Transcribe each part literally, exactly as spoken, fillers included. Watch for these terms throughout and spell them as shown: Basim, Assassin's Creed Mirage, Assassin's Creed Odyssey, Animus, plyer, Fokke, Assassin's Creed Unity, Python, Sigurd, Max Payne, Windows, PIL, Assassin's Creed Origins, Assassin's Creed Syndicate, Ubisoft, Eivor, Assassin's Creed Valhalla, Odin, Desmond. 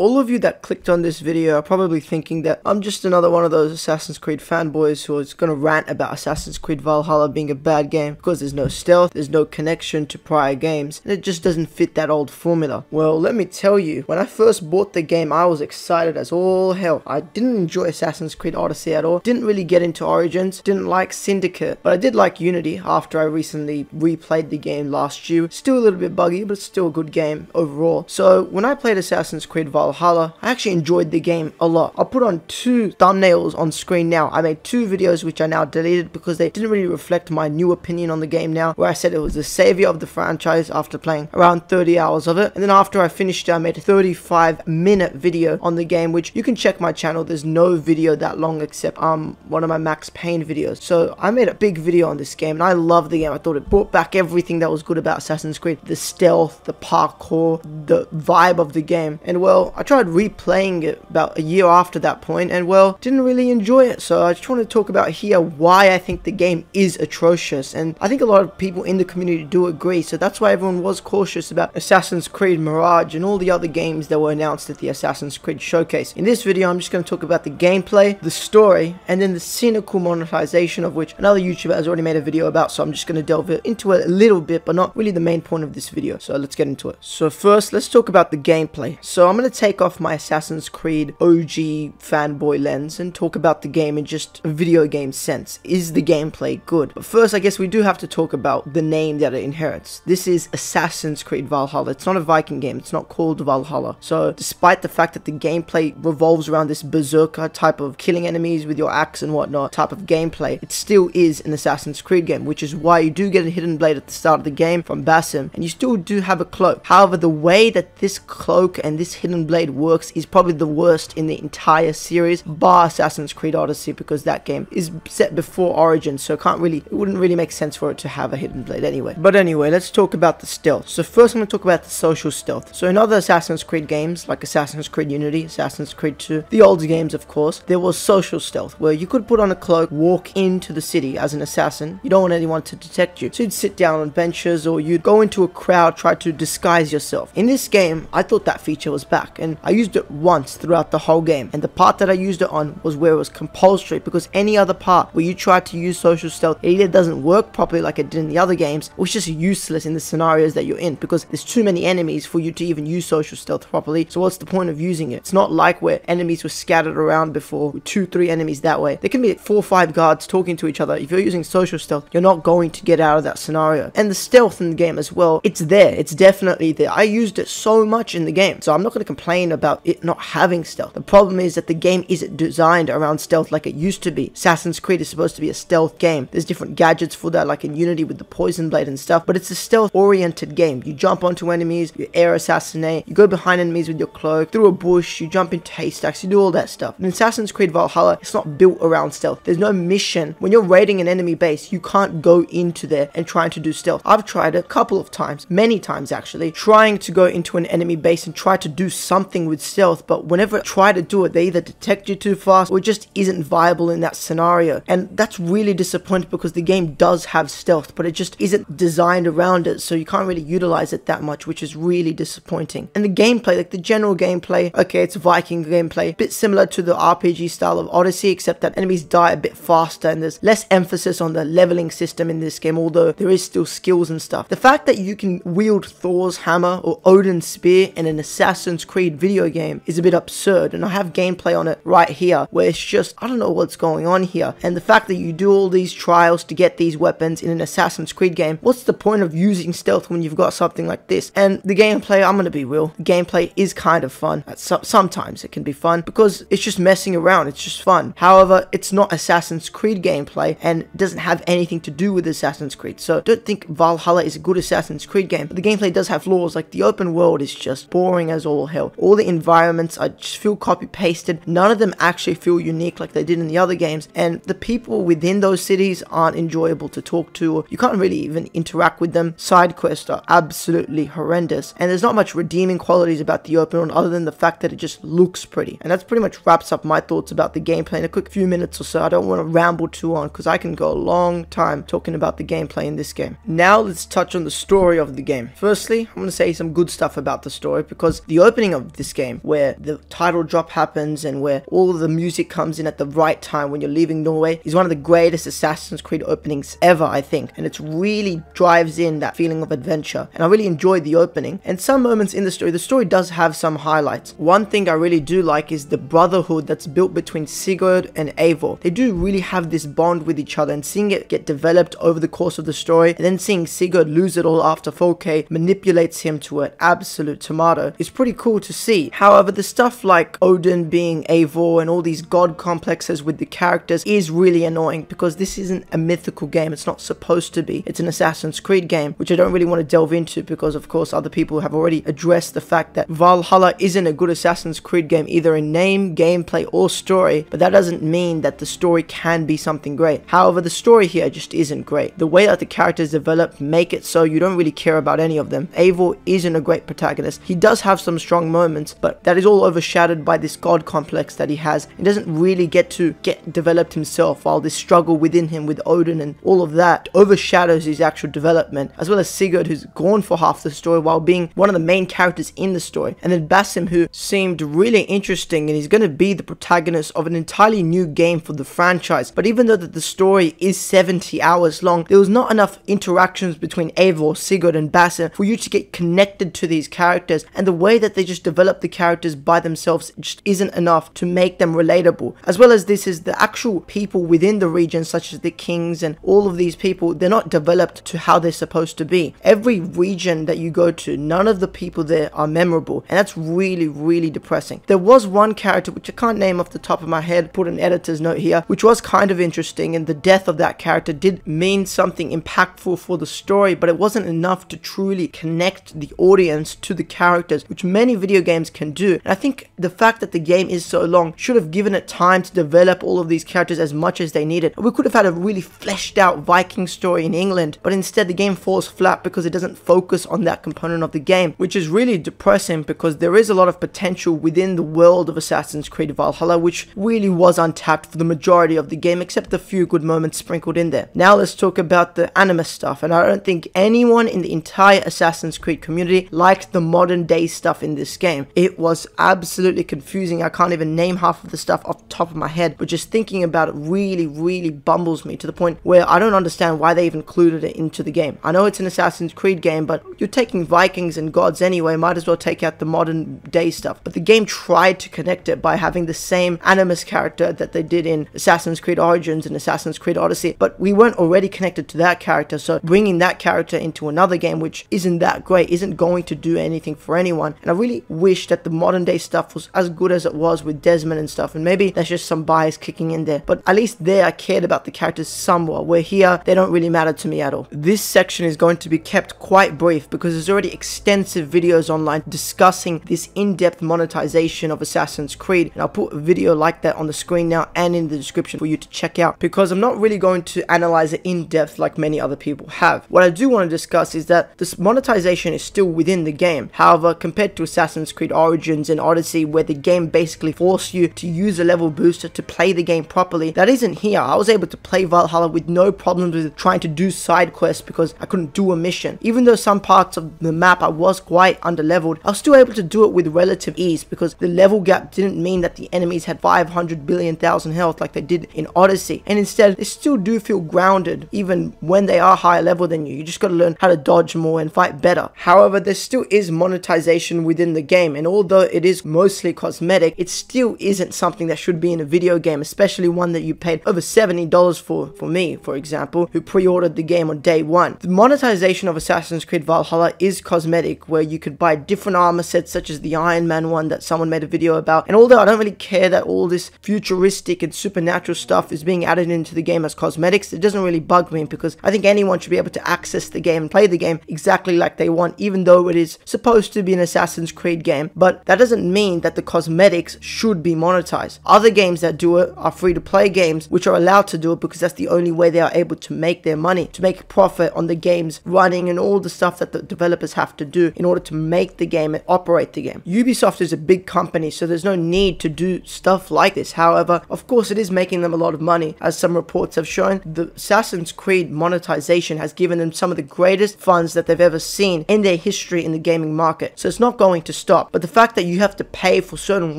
All of you that clicked on this video are probably thinking that I'm just another one of those Assassin's Creed fanboys who is going to rant about Assassin's Creed Valhalla being a bad game because there's no stealth, there's no connection to prior games, and it just doesn't fit that old formula. Well, let me tell you, when I first bought the game, I was excited as all hell. I didn't enjoy Assassin's Creed Odyssey at all, didn't really get into Origins, didn't like Syndicate, but I did like Unity after I recently replayed the game last year. Still a little bit buggy, but it's still a good game overall. So when I played Assassin's Creed Valhalla, Valhalla, I actually enjoyed the game a lot. I'll put on two thumbnails on screen now. I made two videos which I now deleted because they didn't really reflect my new opinion on the game now, where I said it was the savior of the franchise after playing around thirty hours of it. And then after I finished it, I made a thirty-five minute video on the game, which you can check my channel. There's no video that long except um one of my Max Payne videos. So I made a big video on this game and I love the game. I thought it brought back everything that was good about Assassin's Creed. The stealth, the parkour, the vibe of the game. And well, I tried replaying it about a year after that point and well, didn't really enjoy it. So I just want to talk about here why I think the game is atrocious, and I think a lot of people in the community do agree. So that's why everyone was cautious about Assassin's Creed Mirage and all the other games that were announced at the Assassin's Creed showcase. In this video, I'm just going to talk about the gameplay, the story, and then the cynical monetization, of which another YouTuber has already made a video about. So I'm just going to delve into it a little bit, but not really the main point of this video. So let's get into it. So first, let's talk about the gameplay. So I'm going to take Take off my Assassin's Creed O G fanboy lens and talk about the game in just a video game sense. Is the gameplay good? But first, I guess we do have to talk about the name that it inherits. This is Assassin's Creed Valhalla. It's not a Viking game. It's not called Valhalla. So despite the fact that the gameplay revolves around this berserker type of killing enemies with your axe and whatnot type of gameplay, it still is an Assassin's Creed game, which is why you do get a hidden blade at the start of the game from Basim, and you still do have a cloak. However, the way that this cloak and this hidden blade works is probably the worst in the entire series, bar Assassin's Creed Odyssey, because that game is set before Origins, so it can't really, it wouldn't really make sense for it to have a hidden blade anyway. But anyway, let's talk about the stealth. So first I'm going to talk about the social stealth. So in other Assassin's Creed games, like Assassin's Creed Unity, Assassin's Creed two, the old games of course, there was social stealth, where you could put on a cloak, walk into the city as an assassin, you don't want anyone to detect you, so you'd sit down on benches, or you'd go into a crowd, try to disguise yourself. In this game, I thought that feature was back, and I used it once throughout the whole game, and the part that I used it on was where it was compulsory, because any other part where you tried to use social stealth, it either doesn't work properly like it did in the other games, or it's just useless in the scenarios that you're in, because there's too many enemies for you to even use social stealth properly. So what's the point of using it? It's not like where enemies were scattered around before, with two, three enemies that way. There can be four or five guards talking to each other. If you're using social stealth, you're not going to get out of that scenario. And the stealth in the game as well, it's there. It's definitely there. I used it so much in the game, so I'm not going to complain about it not having stealth. The problem is that the game isn't designed around stealth like it used to be. Assassin's Creed is supposed to be a stealth game. There's different gadgets for that, like in Unity with the poison blade and stuff, but it's a stealth oriented game. You jump onto enemies, you air assassinate, you go behind enemies with your cloak, through a bush, you jump into haystacks, you do all that stuff. In Assassin's Creed Valhalla, it's not built around stealth. There's no mission. When you're raiding an enemy base, you can't go into there and trying to do stealth. I've tried it a couple of times, many times actually, trying to go into an enemy base and try to do something with stealth, but whenever I try to do it, they either detect you too fast or it just isn't viable in that scenario. And that's really disappointing, because the game does have stealth, but it just isn't designed around it, so you can't really utilize it that much, which is really disappointing. And the gameplay, like the general gameplay, okay, it's Viking gameplay, a bit similar to the R P G style of Odyssey, except that enemies die a bit faster and there's less emphasis on the leveling system in this game, although there is still skills and stuff. The fact that you can wield Thor's hammer or Odin's spear in an Assassin's Creed video game is a bit absurd, and I have gameplay on it right here where it's just, I don't know what's going on here. And the fact that you do all these trials to get these weapons in an Assassin's Creed game, what's the point of using stealth when you've got something like this? And the gameplay, I'm gonna be real, the gameplay is kind of fun. Sometimes it can be fun because it's just messing around, it's just fun. However, it's not Assassin's Creed gameplay and doesn't have anything to do with Assassin's Creed, so I don't think Valhalla is a good Assassin's Creed game. But the gameplay does have flaws, like the open world is just boring as all hell. All the environments, I just feel copy-pasted. None of them actually feel unique like they did in the other games. And the people within those cities aren't enjoyable to talk to. Or you can't really even interact with them. Side quests are absolutely horrendous. And there's not much redeeming qualities about the open world other than the fact that it just looks pretty. And that's pretty much wraps up my thoughts about the gameplay in a quick few minutes or so. I don't want to ramble too on because I can go a long time talking about the gameplay in this game. Now let's touch on the story of the game. Firstly, I'm going to say some good stuff about the story, because the opening of of this game, where the title drop happens and where all of the music comes in at the right time when you're leaving Norway, is one of the greatest Assassin's Creed openings ever, I think. And it really drives in that feeling of adventure. And I really enjoyed the opening. And some moments in the story, the story does have some highlights. One thing I really do like is the brotherhood that's built between Sigurd and Eivor. They do really have this bond with each other, and seeing it get developed over the course of the story, and then seeing Sigurd lose it all after Fokke manipulates him to an absolute tomato is pretty cool to see. However, the stuff like Odin being Eivor and all these god complexes with the characters is really annoying, because this isn't a mythical game. It's not supposed to be. It's an Assassin's Creed game, which I don't really want to delve into because, of course, other people have already addressed the fact that Valhalla isn't a good Assassin's Creed game either in name, gameplay, or story, but that doesn't mean that the story can be something great. However, the story here just isn't great. The way that the characters develop make it so you don't really care about any of them. Eivor isn't a great protagonist. He does have some strong moments, but that is all overshadowed by this god complex that he has. He doesn't really get to get developed himself, while this struggle within him with Odin and all of that overshadows his actual development, as well as Sigurd, who's gone for half the story while being one of the main characters in the story, and then Basim, who seemed really interesting, and he's going to be the protagonist of an entirely new game for the franchise. But even though that the story is seventy hours long, there was not enough interactions between Eivor, Sigurd and Basim for you to get connected to these characters, and the way that they just develop the characters by themselves just isn't enough to make them relatable. As well as this is the actual people within the region, such as the kings and all of these people, they're not developed to how they're supposed to be. Every region that you go to, none of the people there are memorable, and that's really, really depressing. There was one character, which I can't name off the top of my head, put an editor's note here, which was kind of interesting, and the death of that character did mean something impactful for the story, but it wasn't enough to truly connect the audience to the characters, which many video games can do. And I think the fact that the game is so long should have given it time to develop all of these characters as much as they needed. We could have had a really fleshed out Viking story in England, but instead the game falls flat because it doesn't focus on that component of the game, which is really depressing, because there is a lot of potential within the world of Assassin's Creed Valhalla, which really was untapped for the majority of the game, except the few good moments sprinkled in there. Now let's talk about the anime stuff, and I don't think anyone in the entire Assassin's Creed community liked the modern day stuff in this game. It was absolutely confusing. I can't even name half of the stuff off the top of my head, but just thinking about it really, really bumbles me to the point where I don't understand why they even included it into the game. I know it's an Assassin's Creed game, but you're taking Vikings and gods anyway, might as well take out the modern day stuff. But the game tried to connect it by having the same animus character that they did in Assassin's Creed Origins and Assassin's Creed Odyssey, but we weren't already connected to that character, so bringing that character into another game which isn't that great isn't going to do anything for anyone. And I really wish that the modern day stuff was as good as it was with Desmond and stuff, and maybe that's just some bias kicking in there, but at least there I cared about the characters somewhat, where here they don't really matter to me at all. This section is going to be kept quite brief because there's already extensive videos online discussing this in-depth monetization of Assassin's Creed, and I'll put a video like that on the screen now and in the description for you to check out, because I'm not really going to analyze it in depth like many other people have. What I do want to discuss is that this monetization is still within the game. However, compared to Assassin's Creed Origins and Odyssey, where the game basically forced you to use a level booster to play the game properly, that isn't here. I was able to play Valhalla with no problems with trying to do side quests because I couldn't do a mission. Even though some parts of the map I was quite underleveled, I was still able to do it with relative ease because the level gap didn't mean that the enemies had five hundred billion thousand health like they did in Odyssey, and instead they still do feel grounded even when they are higher level than you. You just got to learn how to dodge more and fight better. However, there still is monetization within the game, and although it is mostly cosmetic, it still isn't something that should be in a video game, especially one that you paid over seventy dollars for, for me, for example, who pre-ordered the game on day one. The monetization of Assassin's Creed Valhalla is cosmetic, where you could buy different armor sets such as the Iron Man one that someone made a video about, and although I don't really care that all this futuristic and supernatural stuff is being added into the game as cosmetics, it doesn't really bug me because I think anyone should be able to access the game and play the game exactly like they want, even though it is supposed to be an Assassin's Creed game. But that doesn't mean that the cosmetics should be monetized. Other games that do it are free-to-play games, which are allowed to do it because that's the only way they are able to make their money, to make profit on the games running and all the stuff that the developers have to do in order to make the game and operate the game. Ubisoft is a big company, so there's no need to do stuff like this. However, of course it is making them a lot of money, as some reports have shown. The Assassin's Creed monetization has given them some of the greatest funds that they've ever seen in their history in the gaming market, so it's not going to stop. shop. But the fact that you have to pay for certain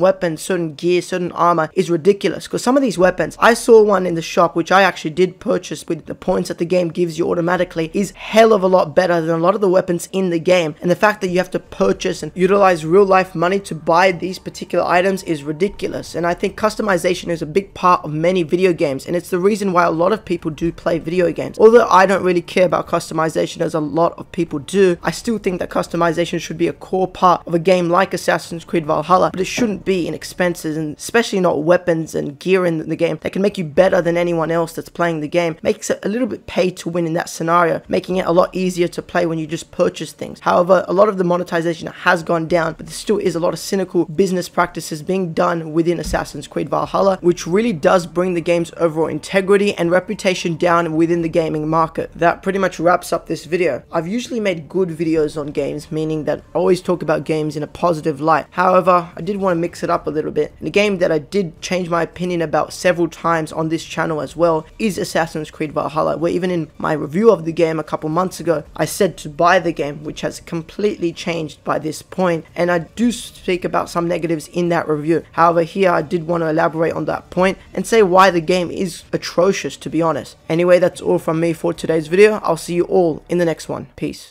weapons, certain gear, certain armor is ridiculous, because some of these weapons, I saw one in the shop which I actually did purchase with the points that the game gives you automatically, is hell of a lot better than a lot of the weapons in the game. And the fact that you have to purchase and utilize real life money to buy these particular items is ridiculous. And I think customization is a big part of many video games, and it's the reason why a lot of people do play video games. Although I don't really care about customization as a lot of people do, I still think that customization should be a core part of a game like Assassin's Creed Valhalla, but it shouldn't be in expenses, and especially not weapons and gear in the game that can make you better than anyone else that's playing the game. Makes it a little bit pay to win in that scenario, making it a lot easier to play when you just purchase things. However, a lot of the monetization has gone down, but there still is a lot of cynical business practices being done within Assassin's Creed Valhalla, which really does bring the game's overall integrity and reputation down within the gaming market. That pretty much wraps up this video. I've usually made good videos on games, meaning that I always talk about games in a positive light. However, I did want to mix it up a little bit. And a game that I did change my opinion about several times on this channel as well is Assassin's Creed Valhalla, where even in my review of the game a couple months ago, I said to buy the game, which has completely changed by this point, and I do speak about some negatives in that review. However, here I did want to elaborate on that point and say why the game is atrocious, to be honest. Anyway, that's all from me for today's video. I'll see you all in the next one. Peace.